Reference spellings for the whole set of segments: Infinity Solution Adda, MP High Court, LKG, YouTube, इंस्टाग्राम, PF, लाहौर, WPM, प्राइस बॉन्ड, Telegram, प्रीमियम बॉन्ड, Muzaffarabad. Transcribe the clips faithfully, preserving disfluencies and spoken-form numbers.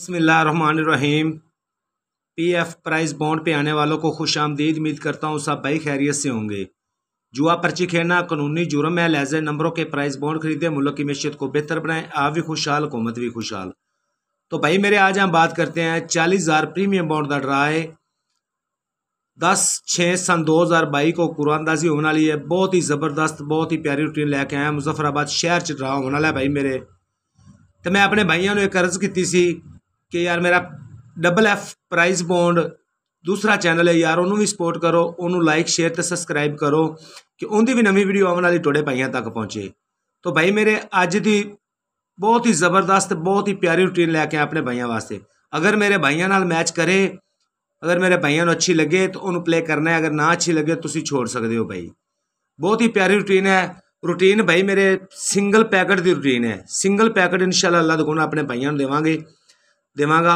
बिस्मिल्लाहिर्रहमानिर्रहीम। PF प्राइस बॉन्ड पे आने वालों को खुश आमदीद। उम्मीद करता हूँ सब भाई खैरियत से होंगे। जुआ पर्ची खेलना कानूनी जुर्म है, लहजे नंबरों के प्राइस बॉन्ड खरीदे, मुल्क की मैशियत को बेहतर बनाएं, आप भी खुशहाल हुकूमत भी खुशहाल। तो भाई मेरे आज हम बात करते हैं चालीस हज़ार प्रीमियम बॉन्ड दड़ रहा है। दस छः सन दो हज़ार बाईस को कुरानंदाजी होने वाली है। बहुत ही ज़बरदस्त बहुत ही प्यारी रूटीन लेके आया। मुजफ्फराबाद शहर च ड्रा होने वाला है भाई मेरे। तो मैं अपने भाइयों ने एक अर्ज़ की सी कि यार मेरा डबल एफ प्राइज़ बॉन्ड दूसरा चैनल है यार, उन्होंने भी सपोर्ट करो, उन्होंने लाइक शेयर तो सबसक्राइब करो कि उनकी भी नवी वीडियो आने वाली थोड़े भाइयों तक पहुँचे। तो भाई मेरे अज की बहुत ही ज़बरदस्त बहुत ही प्यारी रूटीन लैके आए अपने भाइयों वास्ते। अगर मेरे भाइयों नाल मैच करे, अगर मेरे भाइयों को अच्छी लगे तो उन्होंने प्ले करना है, अगर ना अच्छी लगे तो तुम छोड़ सकते हो भाई। बहुत ही प्यारी रूटीन है। रूटीन भाई मेरे सिंगल पैकेट की रूटीन है। सिंगल पैकेट इंशाल्लाह अल्लाह दुगुना अपने भाइयों को देवांगे देवांगा।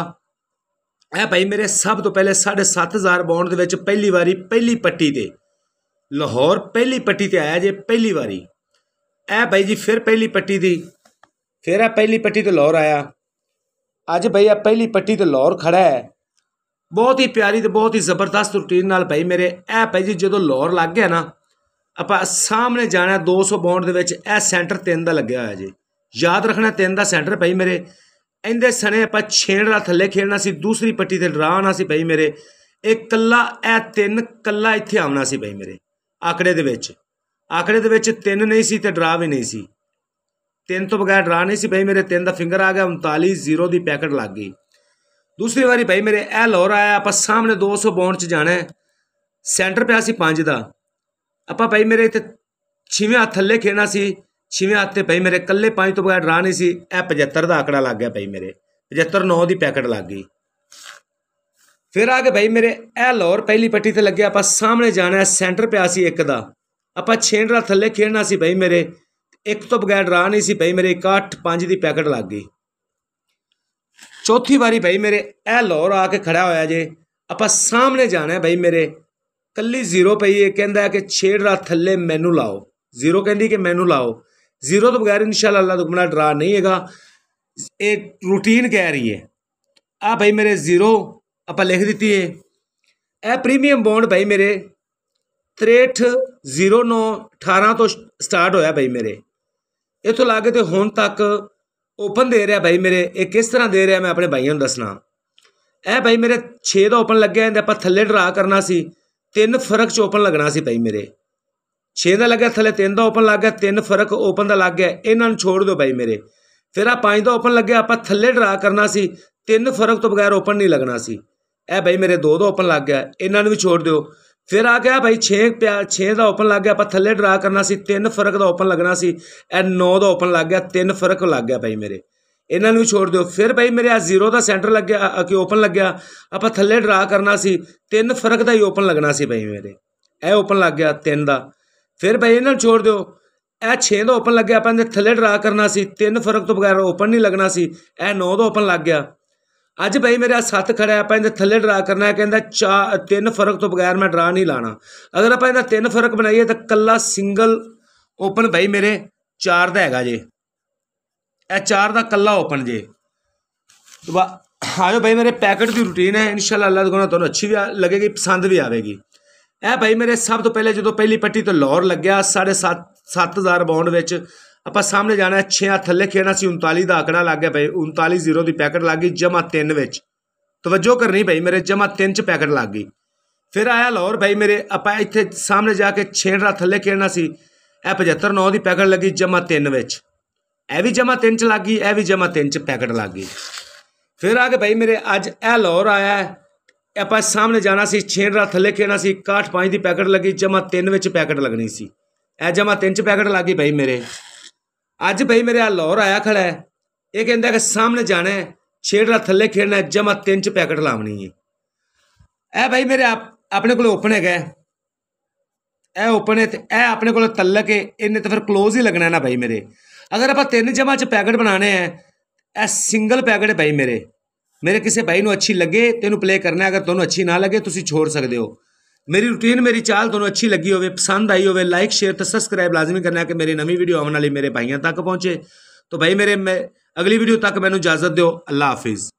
ए भाई मेरे सब तो पहले साढ़े सत्त हज़ार बॉन्ड के पहली बारी पहली पट्टी ते लाहौर पहली पट्टी ते आया जे पहली बारी। ए भाई जी फिर पहली पट्टी थी, फिर आ पहली पट्टी तो लाहौर आया। अज भाई आ पहली पट्टी तो लाहौर खड़ा है। बहुत ही प्यारी तो बहुत ही ज़बरदस्त रूटीन नाल भाई मेरे। ए भाई जी जो लाहौर लग गया ना, आप सामने जाना दो सौ बॉन्ड के सेंटर तीन का लगे हुआ जी। याद रखना तीन का सेंटर भाई मेरे। इंदे सने आप छेड़ा थले खेलना सी, दूसरी पट्टी से ड्रा आना सी भाई मेरे। एक कला ए तीन कला इत्थे आना सी भाई मेरे। आंकड़े दे विच आंकड़े दे विच तीन नहीं सी ते ड्रा भी नहीं सी, तीन तो बगैर ड्रा नहीं सी भाई मेरे। तीन का फिंगर आ गया उनताली जीरो की पैकेट लग गई। दूसरी बारी भाई मेरे ए लाहौर आया। आप सामने दो सौ बॉन्ड च जाना है, सेंटर पे सी पाँच का। आप भाई मेरे इतने छेवें हाथ थले खेलना सी, छेवें हाथ से भाई मेरे कल्ले पाँच तो बगैर ड्रा नहीं सी। ए पचहत्तर का आंकड़ा लग गया भाई मेरे, पचहत्तर नौ की पैकेट लग गई। फिर आ गए भाई मेरे ए लाहौर पहली पट्टी से लगे। आप सामने जाना है, सेंटर पे सी एक का। आप छेड़ा थले खेलना सी भाई मेरे, एक तो बगैर ड्रा नहीं सी भाई मेरे। इकहठ पाँच की पैकेट लग गई। चौथी बारी भाई मेरे ए लाहौर आके खड़ा होया जे। आप सामने जाना है भाई मेरे, कली जीरो पई है, कहता कि छेड़ा थले मैनू लाओ। जीरो कहती कि मैनू लाओ, जीरो तो बगैर इंशाल्लाह अल्लाह दुगना ड्रा नहीं हैगा। एक रूटीन कह रही है। आ भाई मेरे जीरो आप लिख दी है। ए प्रीमियम बॉन्ड भाई मेरे त्रेहठ जीरो नौ अठारह तो स्टार्ट होया भाई मेरे। इतों लागे तो हुण तक ओपन दे रहा भाई मेरे। ये किस तरह दे रहा मैं अपने भाइयों को दसना। ए भाई मेरे छे का ओपन लग्या, आप थले ड्रा करना सी, तीन फर्क च ओपन लगना सी भाई मेरे। छे का लगे थले तीन का ओपन लग गया, तीन फर्क ओपन का लग गया, इन्होंने छोड़ दो भाई मेरे। फिर आ पाँच का ओपन लगे, आप थले ड्रा करना सी, तीन फर्क तो बगैर ओपन नहीं लगना सी। ए भाई मेरे दो का ओपन लग गया, इन्होंने भी छोड़ दो। फिर आ गया भाई छे प्या छे का ओपन लग गया, आप थले ड्रा करना सी, तीन फर्क का ओपन लगना सी। ए नौ का ओपन लग गया, तीन फर्क लग गया भाई मेरे, इन्होंने भी छोड़ दो। फिर भाई मेरे आ जीरो का सेंटर लग गया कि ओपन लग गया, आप थले ड्रा करना सी, तीन फर्क का ही ओपन लगना सी भाई मेरे। ए ओपन लग गया तीन का। फिर भाई इन्होंने छोड़ दो। ए छे का ओपन लग गया, अपने थले ड्रा करना सी, तीन फर्क तो बगैर ओपन नहीं लगना सी। ए नौ का ओपन लग गया। अज भाई मेरा सत्त खड़ा, आप थले ड्रा करना है, कहता चार तीन फर्क तो बगैर मैं ड्रा नहीं लाना। अगर आप इनका तीन फर्क बनाइए तो कला सिंगल ओपन भाई मेरे चार का हैगा जे। ए चार का कला ओपन जे। तो आज भाई मेरे पैकेट की रूटीन है, इंशाल्लाह अल्लाह दुगना तुहानूं अच्छी भी लगेगी, पसंद भी आएगी। ए भाई मेरे सब तो पहले जो पहली पट्टी तो लाहौर लग्या साढ़े सत्त सत्त हज़ार बॉन्ड विच। आप सामने जाना है, छे थले खेलना सी, उनताली का आंकड़ा लग गया भाई। उनताली जीरो की पैकेट लग गई, जमा तीन विच तवज्जो करनी भाई मेरे, जमा तीन च पैकेट लग गई। फिर आया लाहौर भाई मेरे। आप इतने सामने जाके छेड़ा थले खेलना सी, ए पचहत्तर नौ की पैकेट लगी, जमा तीन विच। ए भी जमा तीन च लग गई, ए भी जमा तीन च पैकेट लग गई। फिर आ गए भाई मेरे अज ए लाहौर आया। आप सामने जाना सी, छेड़ा थले खेलना सी, काठ पाँच की पैकेट लगी, जमा तीन विच पैकेट लगनी सी। ए जमा तीन च पैकेट लग गई भाई मेरे। अज भाई मेरे आ लाहौर आया खड़ा है। ये कहता कि सामने जाना है, छेड़ा थले खेलना है, जमा तीन च पैकेट लावनी है। ए भाई मेरे आप अपने को ओपन है गए, ए ओपन है, ए अपने को तलक है, इन्हें तो फिर क्लोज ही लगना है ना भाई मेरे। अगर आप तीन जमा च पैकेट बनाने हैं, ए सिंगल पैकेट है भाई मेरे। मेरे किसी भाई को अच्छी लगे तेनों प्ले करना है, अगर तुहानूं अच्छी ना लगे तुसीं छोड़ सकते हो। मेरी रूटीन मेरी चाल तुहानूं अच्छी लगी होवे, पसंद आई होवे, लाइक शेयर तो सबसक्राइब लाजमी करना है कि मेरी नवी वीडियो आने वाली मेरे भाइयों तक पहुँचे। तो भाई मेरे मैं अगली वीडियो तक मैनूं इजाजत दो। अल्लाह हाफिज़।